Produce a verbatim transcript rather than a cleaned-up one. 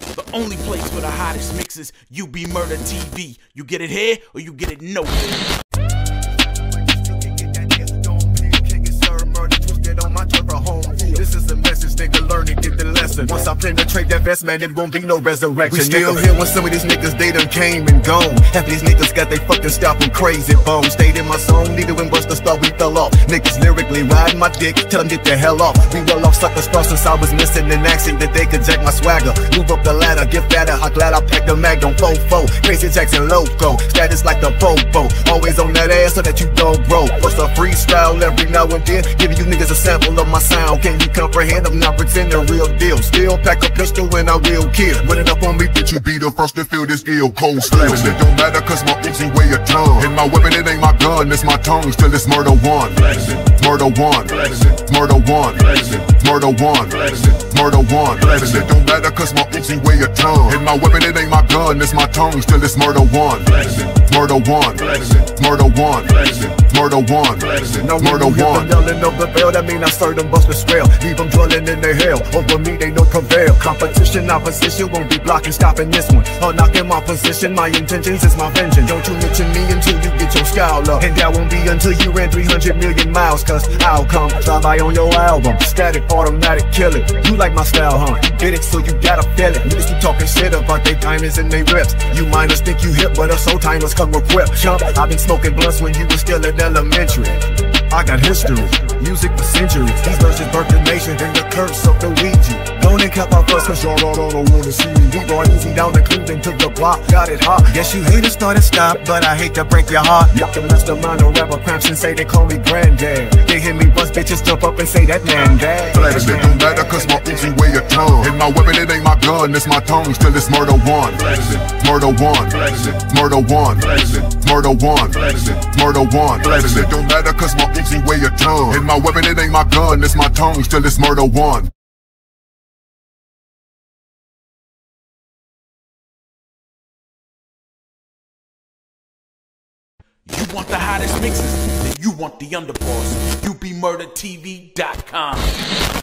The only place for the hottest mixes, U B Murda T V. You get it here or you get it nowhere. This is a message, nigga, learn and get the lesson. Once I penetrate that vest, man, it won't be no resurrection. We still here when some of these niggas, they done came and gone. Half these niggas got they fucking stopping crazy bones. Stayed in my song, neither when bust the star, we fell off. Niggas lyrically ride my dick, tell them get the hell off. We roll off suckers cross since I was missing an accent that they could jack my swagger. Move up the ladder, get fatter, I'm glad I packed the mag on fofo. Crazy Jackson loco, status like the popo. Always on that ass so that you don't grow. What's a freestyle every now and then, giving you niggas a sample of my sound. Can you comprehend? I'm not pretending real deal. Still pack a pistol and I will kill. Running up on me, bitch, you be the first to feel this ill cold slap. It don't matter cause my empty weigh a ton. And my weapon, it ain't my gun, it's my tongue. Still it's murder one, murder one, murder one, murder one, murder one. It don't matter cause my empty weigh a ton. And my weapon, it ain't my gun, it's my tongue. Still it's murder one, murder one, murder one, murder one, murder one. That mean I stirred them bust the swell. Leave them dwelling in their hell. Over me they no prevail. Competition, opposition won't be blocking, stopping this one or knocking my position. My intentions is my vengeance. Don't you mention me until you get your scowl up, and that won't be until you ran three hundred million miles. Cause I'll come drive by on your album. Static, automatic, kill it. You like my style, huh? You did it, so you gotta feel it. Niggas keep talking shit about they diamonds and they rips. You minors think you hip, but us old timers come equipped. Jump, I've been smoking blunts when you was still in elementary. I got history, music for centuries. These verses birth the nation and the curse of the Ouija. Don't and cap my fuss cause y'all don't wanna see me. We brought easy down to Cleveland, took the block, got it hot. Yes, you hate to start and stop, but I hate to break your heart. Y'all can mastermind or rapper cramps and say they call me granddad. They hit me once, bitches jump up and say that man dad. Flatters, it don't matter cause my Uzi weigh a ton. And my weapon, it ain't my gun, it's my tongue. Still it's murder one, murder one, murder one, murder one, murder one. Flatters, it don't matter cause my Uzi weigh a ton. And my weapon, it ain't my gun, it's my tongue. Still it's murder one. You want the hottest mixes, then you want the underboss. U B Murda T V dot com.